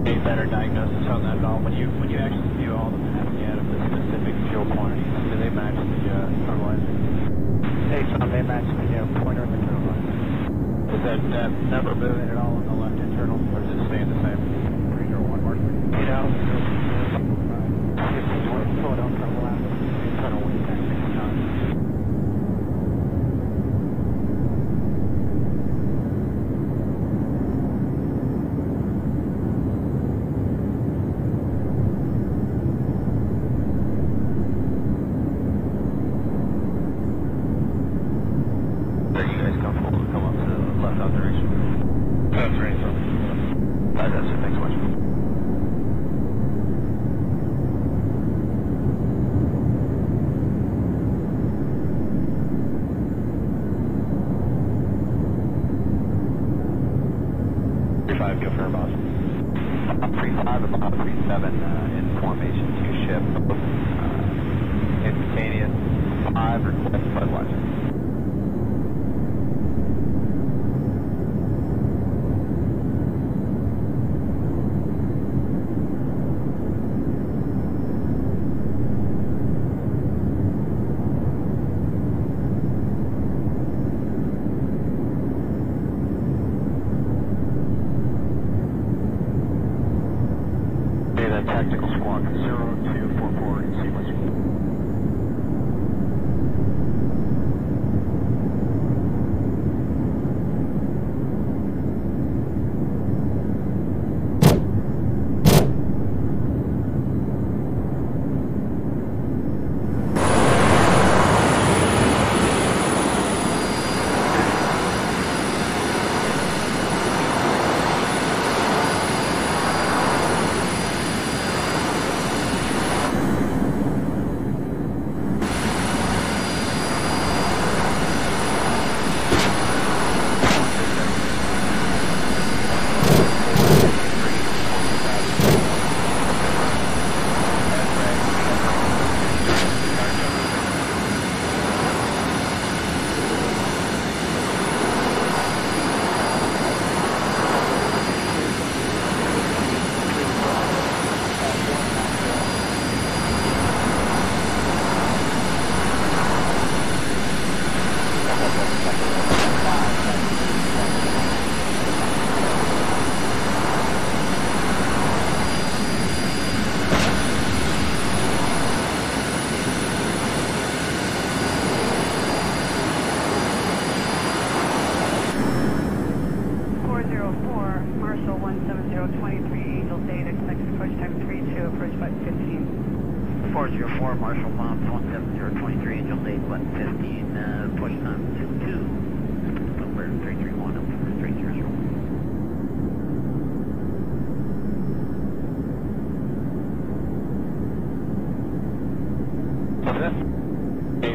a better diagnosis on that at all. When you actually view all the passing out of the specific fuel quantities, do they match the fertilizer? They found they match the pointer in the curve line. Is that number moving at all on the left internal, or does it stay the same? 301 mark? You know, pull it out from the left internal wing back.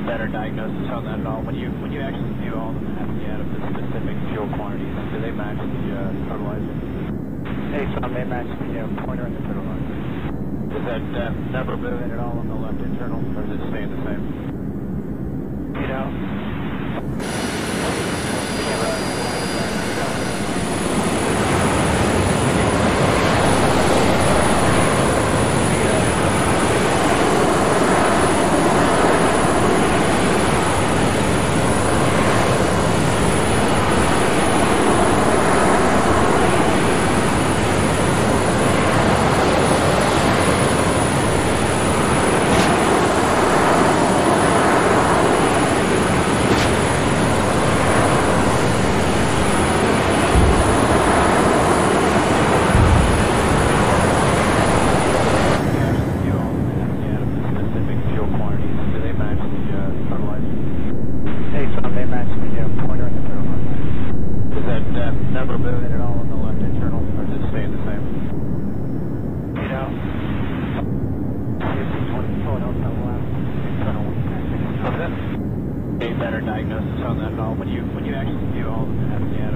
Better diagnosis on that at all when you actually do all the passing out